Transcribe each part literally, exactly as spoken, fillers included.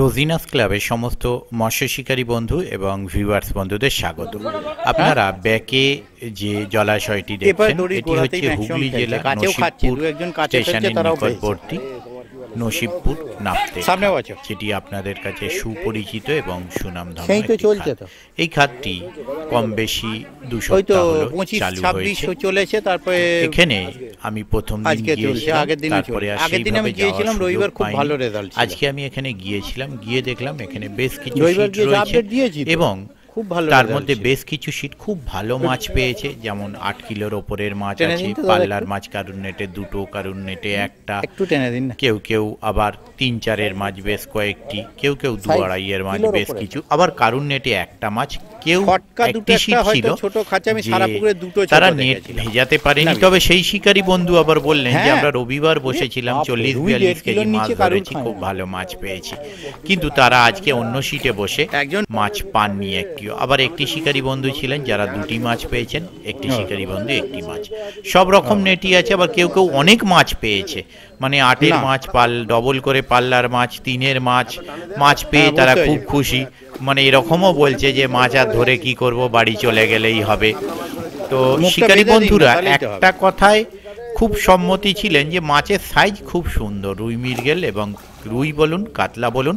রোজিনাস ক্লাবে সমস্ত মৎস্য শিকারী বন্ধু এবং ভিউয়ার্স বন্ধুদের স্বাগত। আপনারা ব্যাকে যে জলাশয়টি দেখছেন এটি হচ্ছে হুগলি জেলা নসিবপুর স্টেশনের নিকটবর্তী নসিবপুর নাফতে, যেটি আপনাদের কাছে সুপরিচিত এবং সুনামধন্য। এই খাতটি কম বেশি দু সপ্তাহ হলো চালু হয়েছে। এখানে আমি প্রথম দিন গিয়েছিলাম, তারপরে আজকে আমি এখানে গিয়েছিলাম, গিয়ে দেখলাম এখানে বেশ কিছু সিট রয়েছে এবং তার মধ্যে বেশ কিছু শীট খুব ভালো মাছ পেয়েছে। যেমন আট কিলোর ওপরের মাছ আছে, পাল্লার মাছ কারুর নেটে দুটো, কারুর নেটে একটা, কেউ কেউ আবার তিন চারের মাছ বেশ কয়েকটি, কেউ কেউ দু আড়াইয়ের মাছ বেশ কিছু, আবার কারুর নেটে একটা মাছ, কেউ একটি শীট ছিল তারা নেট ভেজাতে পারেনি। তবে সেই শিকারী বন্ধু আবার বললেন যে আমরা রবিবার বসেছিলাম, চল্লিশ বিয়াল্লিশ কেজি মাছ ধরেছি, খুব ভালো মাছ পেয়েছি, কিন্তু তারা আজকে অন্য শীটে বসে একজন মাছ পাননি। একটি আবার একটি শিকারী বন্ধু ছিলেন যারা দুটি মাছ পেয়েছেন, একটি শিকারী বন্ধু একটি মাছ। সব রকম নেটই আছে, আবার কেউ কেউ অনেক মাছ পেয়েছে, মানে আটের মাছ, পাল ডবল করে পাল্লার মাছ, তিনের মাছ, মাছ পেয়ে তারা খুব খুশি। মানে এরকমও বলছে যে মাছ আর ধরে কি করব, বাড়ি চলে গেলেই হবে। তো শিকারী বন্ধুরা একটা কথায় খুব সম্মতি ছিলেন যে মাছের সাইজ খুব সুন্দর, রুই মৃগেল এবং রুই বলুন কাতলা বলুন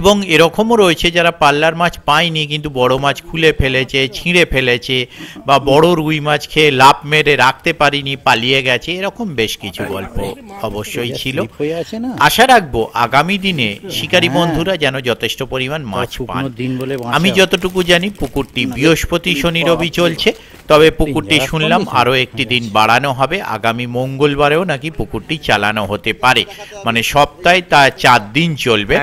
এবং এরকমও রয়েছে যারা পাল্লার মাছ পায়নি কিন্তু বড় মাছ খুলে ফেলেছে, ছিঁড়ে ফেলেছে, বা বড় রুই মাছ খেয়ে লাফ মেরে রাখতে পারিনি, পালিয়ে গেছে, এরকম বেশ কিছু গল্প অবশ্যই ছিল। আশা রাখবো আগামী দিনে শিকারী বন্ধুরা যেন যথেষ্ট পরিমাণ মাছ পান। আমি যতটুকু জানি পুকুরটি বৃহস্পতি শনি রবি চলছে, তবে পুকুরটি শুনলাম আরও একটি দিন বাড়ানো হবে, আগামী মঙ্গলবারেও নাকি পুকুরটি চালানো হতে পারে। মানে সপ্তাহে তা চার দিন চলবে,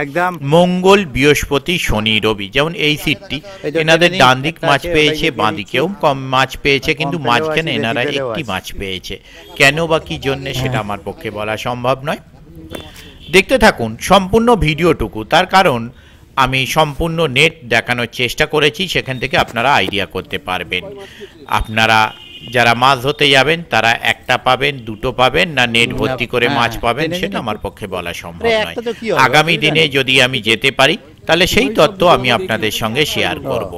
মঙ্গল বৃহস্পতি শনি রবি। যেমন এই সিটটি এনাদের ডান দিক মাছ পেয়েছে, বাঁদিকেও কম মাছ পেয়েছে, কিন্তু মাঝখানে এনারা একটি মাছ পেয়েছে, কেন বা কি জন্যে সেটা আমার পক্ষে বলা সম্ভব নয়। দেখতে থাকুন সম্পূর্ণ ভিডিওটুকু, তার কারণ আমি সম্পূর্ণ নেট দেখানোর চেষ্টা করেছি, সেখান থেকে আপনারা আইডিয়া করতে পারবেন। আপনারা যারা মাছ ধরতে যাবেন তারা একটা পাবেন, দুটো পাবেন, না নেট ভর্তি করে মাছ পাবেন, সেটা আমার পক্ষে বলা সম্ভব নয়। আগামী দিনে যদি আমি যেতে পারি তাহলে সেই তথ্য আমি আপনাদের সঙ্গে শেয়ার করব।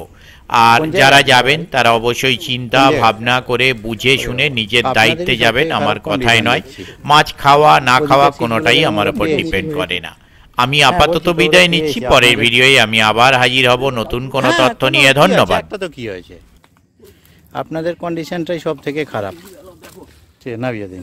আর যারা যাবেন তারা অবশ্যই চিন্তা ভাবনা করে বুঝে শুনে নিজের দায়িত্বে যাবেন, আমার কথাই নয়। মাছ খাওয়া না খাওয়া কোনোটাই আমার উপর ডিপেন্ড করে না। আমি আপাতত বিদায় নিচ্ছি, পরের ভিডিওয়ে আমি আবার হাজির হব নতুন কোনো তথ্য নিয়ে। ধন্যবাদ। কি হয়েছে আপনাদের, কন্ডিশনটাই সব থেকে খারাপ। নামিয়ে দিন।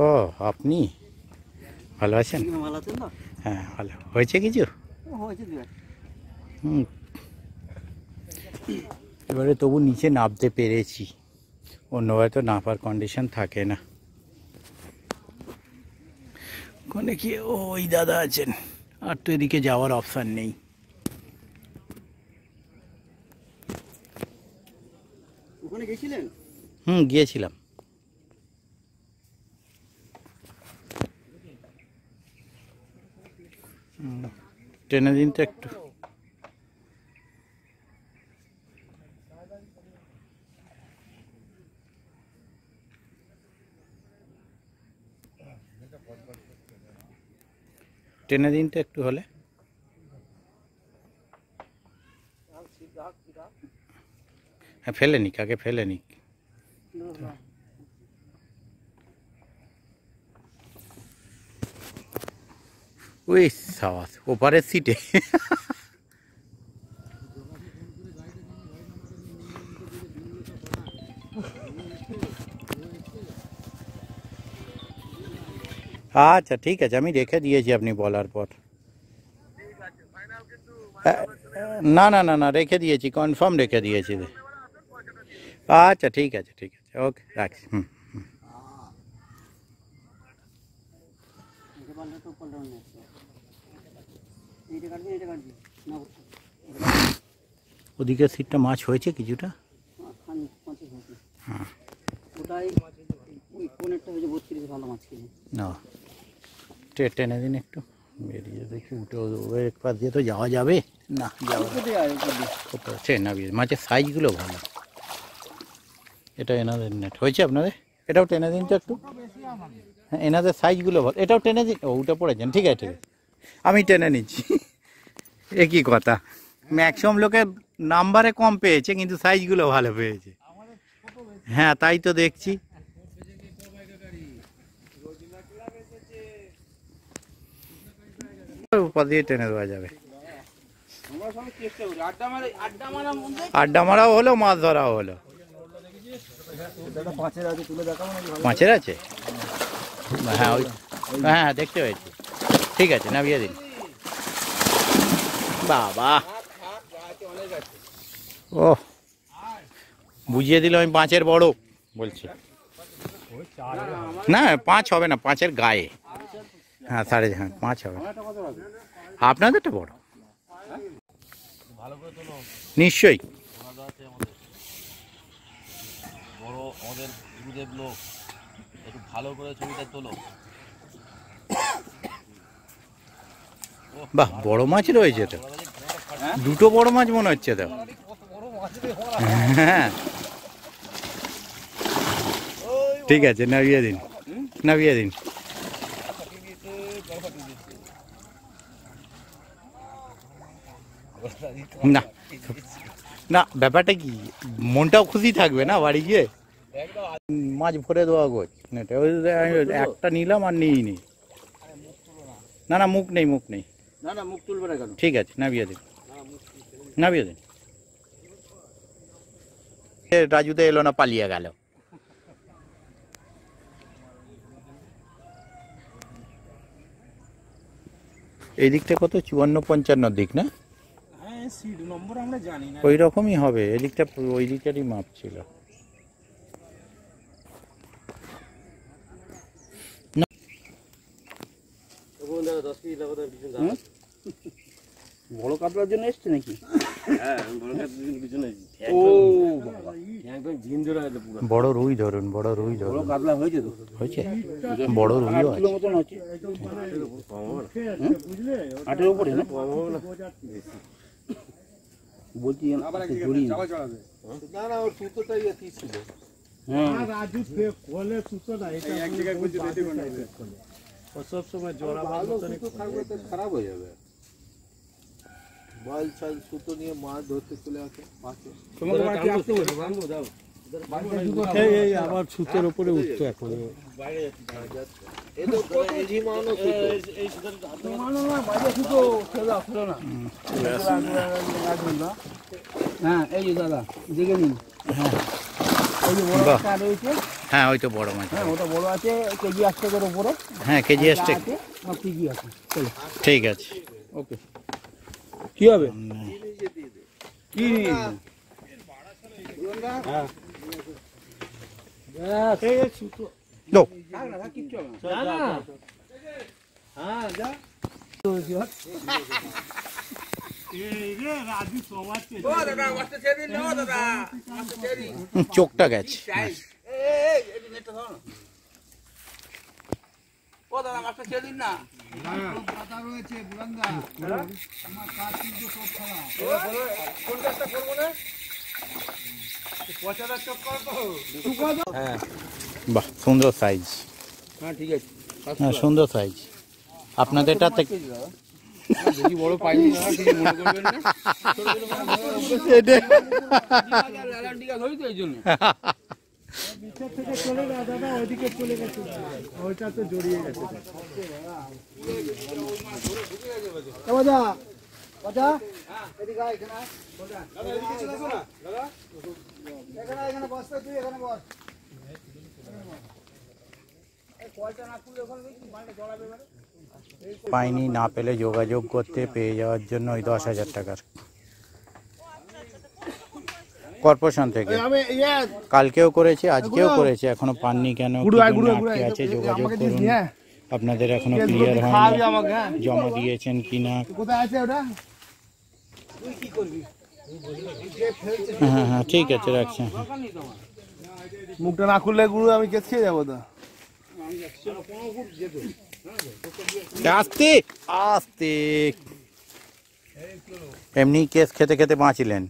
ও আপনি ভালো আছেন? হ্যাঁ ভালো। হয়েছে কিছু? হুম, এবারে তবু নিচে নামতে পেরেছি, অন্য হয়তো নামার কন্ডিশন থাকে না। কোনে কি ওই দাদা আছেন, আর তো এদিকে যাওয়ার অপশান নেই। ওখানে গিয়েছিলেন? হুম গিয়েছিলাম। টেনে দিন তো একটু। টেনে দিন তো একটু হলে। হ্যাঁ ফেলে নিক, আগে ফেলে নিক। ওই সাওয়াস ওপারের সিটে আচ্ছা ঠিক আছে, আমি রেখে দিয়েছি আপনি বলার পর। না না না না রেখে দিয়েছি, কনফার্ম রেখে দিয়েছি। আচ্ছা ঠিক আছে ঠিক আছে, ওকে রাখছি। হুম হুম। ওদিকে সিটটা মাছ হয়েছে কিছুটা হ্যাঁ ওটাই ওই কোনেরটা হয়েছে বত্রিশ ভালো মাছ কিনে না টেনে দিন একটু বেরিয়ে দেখি উঠে ওই এক পাশ দিয়ে তো যাওয়া যাবে না যাওয়া যাবে মাছের সাইজগুলো ভালো এটা এনাদের নেট হয়েছে আপনাদের এটাও টেনে দিন তো একটু হ্যাঁ এনাদের সাইজগুলো ভালো এটাও টেনে দিন ওটা পড়েছেন ঠিক আছে ঠিক আছে আমি টেনে নিচ্ছি একই কথা ম্যাক্সিমাম লোকে নাম্বারে কম পেয়েছে কিন্তু সাইজগুলো ভালো পেয়েছে হ্যাঁ তাই তো দেখছি টেনে দেওয়া যাবে আড্ডা মারাও হলো মাছ ধরাও হলো পাঁচের আছে হ্যাঁ হ্যাঁ দেখতে পাচ্ছি ঠিক আছে নামিয়ে দিন বাবা ও বুঝিয়ে দিল আমি পাঁচের বড় বলছি না পাঁচ হবে না পাঁচের গায়ে হ্যাঁ সাড়ে হ্যাঁ পাঁচ হবে আপনাদেরটা বড় নিশ্চয়ই ভালো করে ছবিটা তোলো বাহ বড় মাছ রয়েছে তো দুটো বড় মাছ মনে হচ্ছে তো ঠিক আছে নামিয়ে দিন নামিয়ে দিন না না ব্যাপারটা কি মনটাও খুশি থাকবে না বাড়ি গিয়ে মাছ ভরে দেওয়া গোছ একটা নিলাম আর নিইনি না না মুখ নেই মুখ নেই না না মুখ তুলবে না কেন ঠিক আছে নামিয়ে দিন নামিয়ে দিন রাজুদা এলো না পালিয়ে গেল এই দিকটা কত চুয়ান্ন পঞ্চান্ন দিক না ওই রকমই হবে এদিকটা ওই দিকটারই মাপ ছিল বড় কাতলার জন্য এসছে নাকি বড় রুই ধরুন বড় রুই ধরুন হয়েছে বড় রুই আটের উপরে বলছি সব সময় জোড়া ভালো সুতো থাকবে তো খারাপ হয়ে যাবে বল চাল সুতো নিয়ে মাছ ধরতে চলে আসে পাশে তোমাকে মাটি আসতে হবে বাঁধো দাও এই এই আবার সুতোর উপরে উঠতো এখন বাইরে যাচ্ছে এই তো এই জিমানো সুতো এই সুতো জিমানো না বাইরে সুতো খেলা খেলো না হ্যাঁ এই যে দাদা দিকে নিন হ্যাঁ ওই বড় কার হইছে হ্যাঁ ওই তো বড় মাছ হ্যাঁ ওটা বড় আছে কেজি আটশো এর উপরে হ্যাঁ কেজি আটশো সব কেজি আছে ঠিক আছে ওকে কি হবে কি হ্যাঁ এই সুতো নো না না কিচ্ছু না না হ্যাঁ যা চোখটা গেছে বাহ সুন্দর সাইজ হ্যাঁ ঠিক আছে হ্যাঁ সুন্দর সাইজ আপনাদের এটা যদি বড় পাই না কিছু মনে করবেন না বিচের থেকে চলে না দাদা ওইদিকে চলে গেছে ওইটা তো জড়িয়ে গেছে দাদা দাদা এদিকে আয় এখানে দাদা এদিকে চলে আসো না দাদা এখানে এখানে বস তুই এখানে বস এই কলটা না খুলে এখন মানে জড়াবে মানে পাইনি না পেলে যোগাযোগ করতে পেয়ে যাওয়ার জন্য ওই দশ হাজার টাকার কর্পোরেশন থেকে কালকেও করেছে আজকেও করেছে এখনো পাননি কেন আছে যোগাযোগ করুন আপনাদের এখনো ক্লিয়ার হয়নি জমা দিয়েছেন কিনা। হ্যাঁ হ্যাঁ ঠিক আছে রাখছি। মুখটা না খুললে গুরু আমি কেস খেয়ে যাবো। তো আস্তে আস্তে এমনি কেস খেতে খেতে বাঁচিলেন।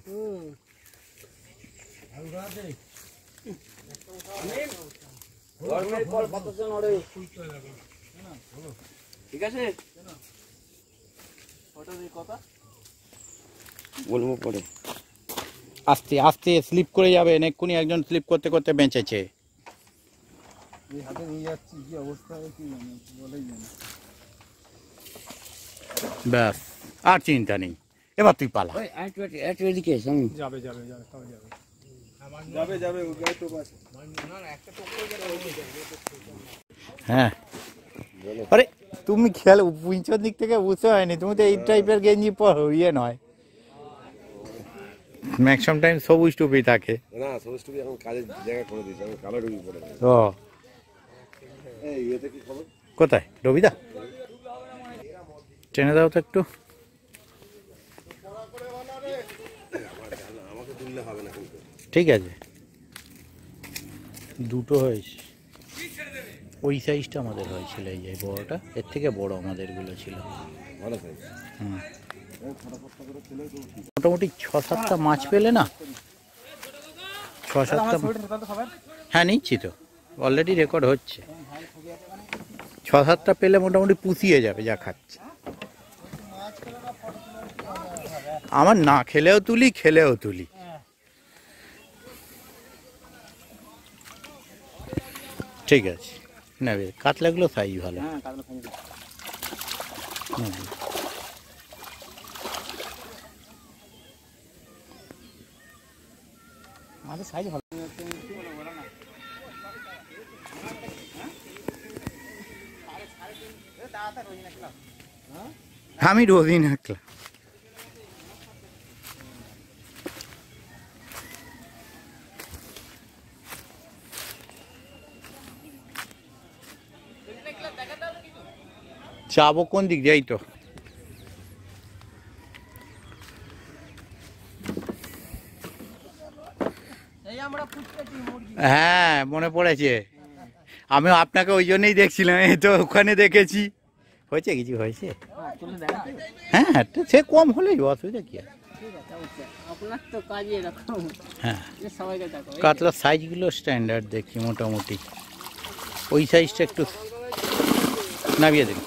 ঠিক আছে কথা বলবো পরে। আস্তে আস্তে স্লিপ করে যাবেন, এক্ষুনি একজন স্লিপ করতে করতে বেঁচেছে। ব্যাস আর চিন্তা নেই, এবার তুই পালা। হ্যাঁ আরে তুমি খেয়াল পিছন দিক থেকে বুঝতে হয়নি, তুমি তো এই টাইপের গেঞ্জি পরো, ইয়ে নয়। ম্যাক্সিমাম টাইম সবুজ টুপি থাকে না, সবুজ টুপি এখন কাজের জায়গা করে দিয়েছে, এখন কালো টুপি পরে। ও এই এটা কি খবর কোথায় রবিদা? টেনে দাও তো একটু, আমাকে তুললে হবে না কিন্তু। ঠিক আছে দুটো হয়েছে, ওই সাইজটা আমাদের হয়েছিল, এই যে বড়টা, এর থেকে বড় আমাদেরগুলো ছিল ভালো সাইজ। হুম মোটামুটি ছ সাতটা মাছ পেলে না, ছ সাতটা। হ্যাঁ নিচ্ছি তো, অলরেডি রেকর্ড হচ্ছে। ছ সাতটা পেলে মোটামুটি পুষিয়ে যাবে যা খাচ্ছে। আমার না খেলেও তুলি, খেলেও তুলি। ঠিক আছে না, কাতলাগুলো সাইজ ভালো। আমি রোজিনা ক্লাব। যাবো কোন দিক যাই তো। হ্যাঁ মনে পড়েছে, আমি আপনাকে ওই জন্যই দেখছিলাম, এই তো ওখানে দেখেছি। হয়েছে কিছু হয়েছে? হ্যাঁ সে কম হলেই অসুবিধা কি। হ্যাঁ কাতলার সাইজগুলো স্ট্যান্ডার্ড দেখি মোটামুটি, ওই সাইজটা একটু নামিয়ে দেখি।